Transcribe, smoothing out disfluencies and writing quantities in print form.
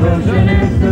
de la jeunesse.